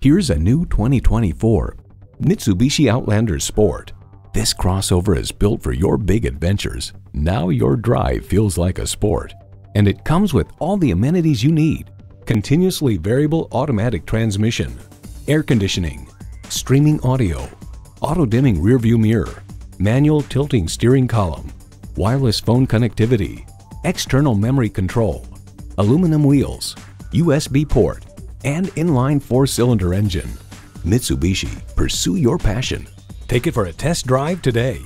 Here's a new 2024 Mitsubishi Outlander Sport. This crossover is built for your big adventures. Now your drive feels like a sport. And it comes with all the amenities you need. Continuously variable automatic transmission, air conditioning, streaming audio, auto-dimming rearview mirror, manual tilting steering column, wireless phone connectivity, external memory control, aluminum wheels, USB port, and inline four-cylinder engine. Mitsubishi, pursue your passion. Take it for a test drive today.